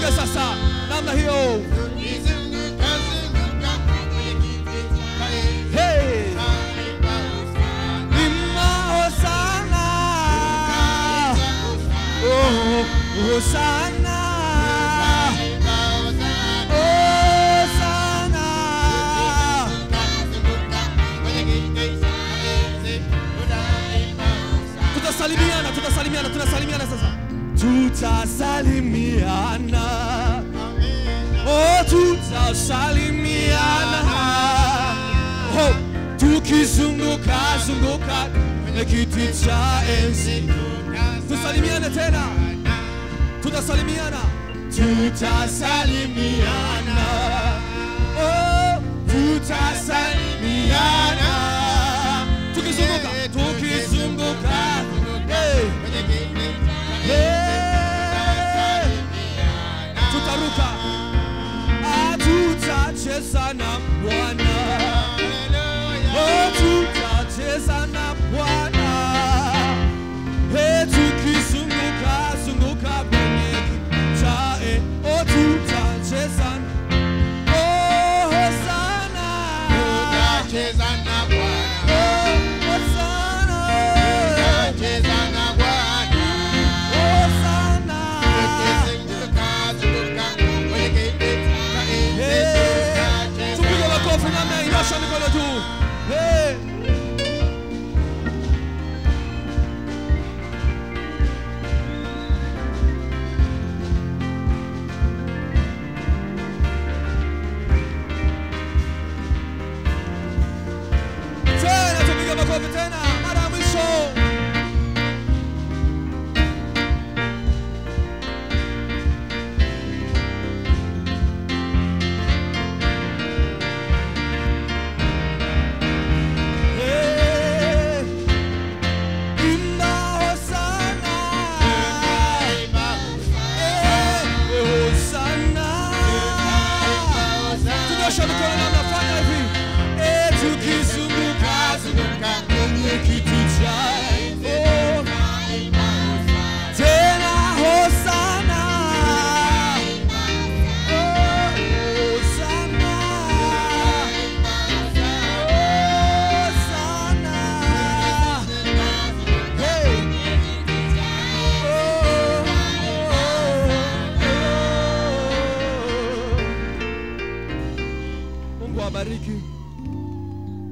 Tuge sasa namna hiyo. Hey, Tutaimba Hosana, oh Hosana, Tutasalimiana, tutasalimiana, tunasalimiana sasa. Tutasalimiana, oh tutasalimiana, oh tukizunguka zunguka kwenye kiti cha enzi. Tusalimiane tena, tutasalimiana, tutasalimiana, oh tutasalimiana, tukizunguka, tukizunguka. Tutaruka, tutacheza na Bwana, oh tutacheza na Bwana, hey tukizunguka zunguka kwenye kiti cha enzi, oh tutacheza, oh Hosana, tutacheza na Bwana, oh Hosana, tutacheza na Bwana.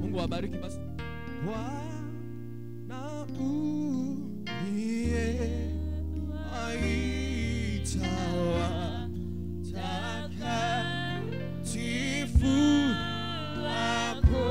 Mungu abariki basi. Bwana uliye aitawa takatifu wako,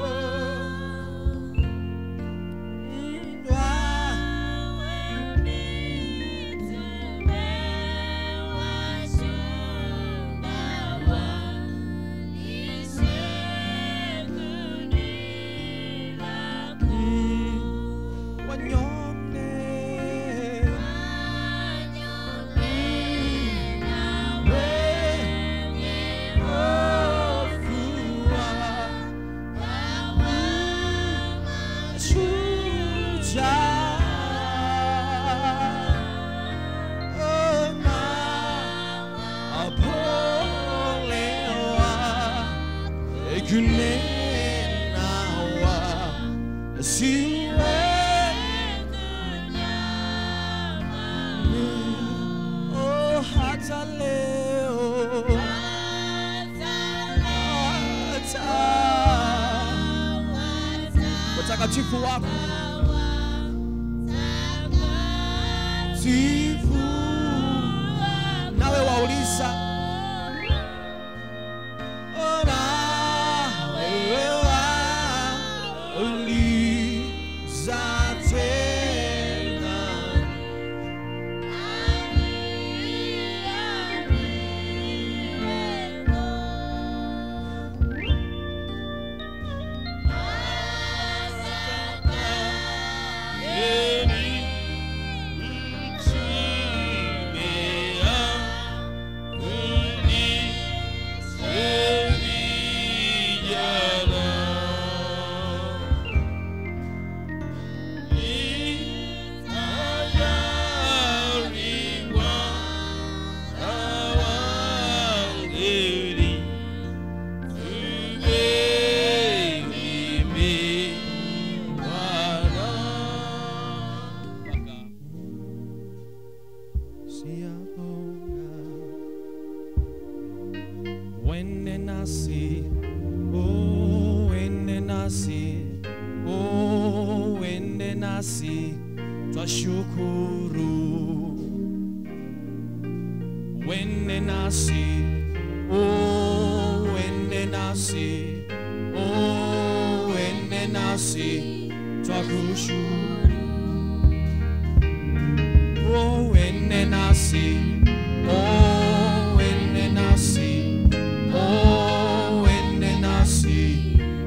Kunenawa siwe dunia, oh hata leo, watakatifu wako, tifu nawe wauliza. nasi twashukuru, wende nasi, oh wende nasi, oh wende nasi twakushukuru, oh wende nasi, oh wende nasi, oh wende nasi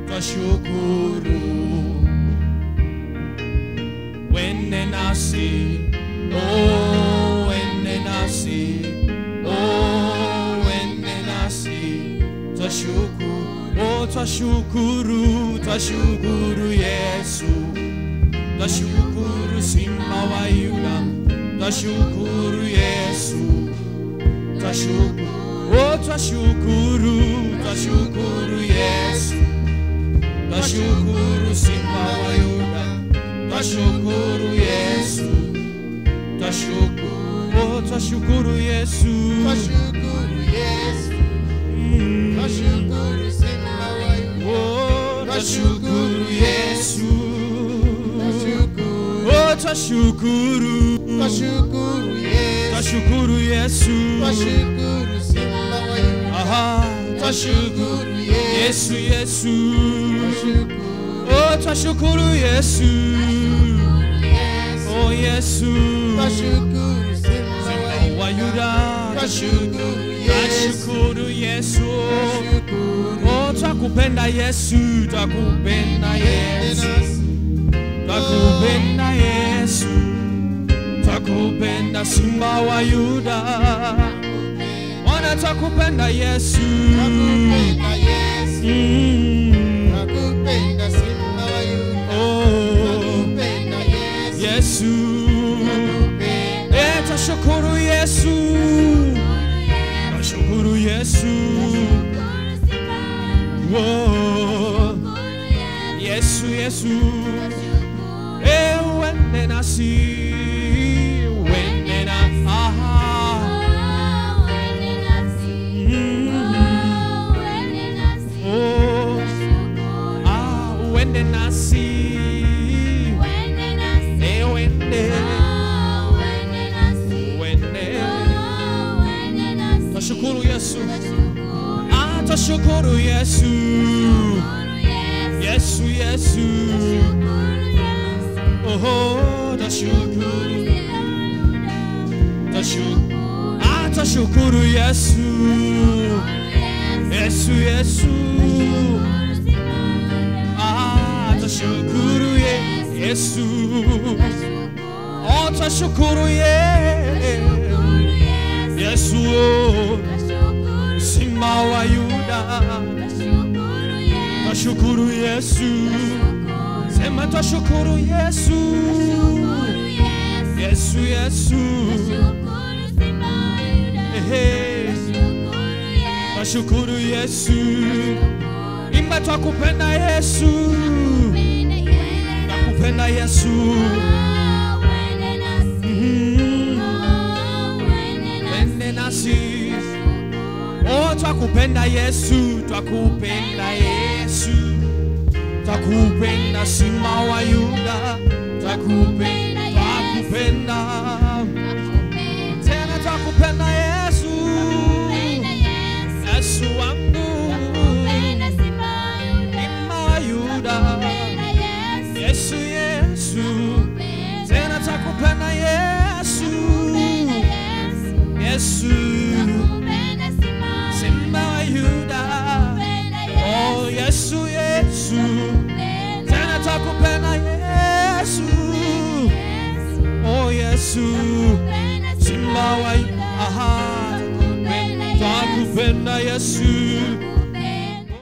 twashukuru, wende nasi, oh wende nasi, twashukuru Yesu, twashukuru Simba wa Yuda, twashukuru Yesu, twashukuru Yesu, twashukuru Simba wa Yuda, twashukuru Yesu, twashukuru Yesu, twashukuru Yesu, twashukuru Tashukuru Yesu, oh Tashukuru Yesu, aha Tashukuru Yesu, oh Tashukuru Yesu, oh Yesu, Tashukuru Simba wa Yuda, Tashukuru Yesu. Twakupenda Yesu, twakupenda Yesu, twakupenda Yesu, twakupenda Simba wa Yuda, wana twakupenda Yesu, twakupenda Yesu, twakupenda Simba wa Yuda, twakupenda Yesu, twashukuru Yesu, twashukuru Yesu. Oh, Yesu, Yesu, Tashukuru Yesu. Tashukuru Yesu, Yesu, Yesu, oh Tashukuru, Tashukuru Yesu, Yesu, Yesu, Tashukuru Yesu, oh Tashukuru Yesu, Simba wa Yuda, twashukuru Yesu, sema twashukuru Yesu, Yesu, Yesu, twashukuru Yesu, imba twakupenda Yesu, twakupenda Yesu, wende nasi. Oh, twakupenda Yesu, twakupenda Yesu, twakupenda Simba wa Yuda, twakupenda, tena twakupenda Yesu, Yesu wangu, Simba wa Yuda, Yesu, Yesu, tena twakupenda Yesu, Yesu. Oh Yesu, Yesu, tena twakupenda Yesu, oh Yesu, Simba wa Yuda, twakupenda Yesu.